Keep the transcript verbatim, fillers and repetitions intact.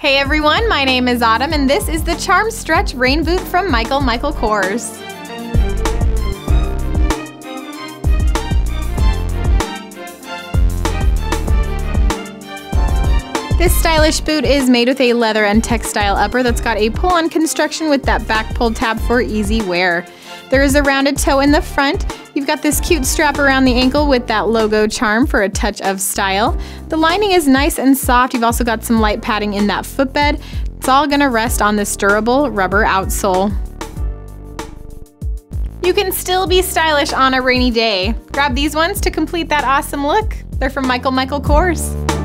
Hey everyone, my name is Autumn and this is the Charm Stretch Rain Boot from Michael Michael Kors. This stylish boot is made with a leather and textile upper that's got a pull-on construction with that back pull tab for easy wear. There is a rounded toe in the front. You've got this cute strap around the ankle with that logo charm for a touch of style. The lining is nice and soft. You've also got some light padding in that footbed. It's all gonna rest on this durable rubber outsole. You can still be stylish on a rainy day. Grab these ones to complete that awesome look. They're from Michael Michael Kors.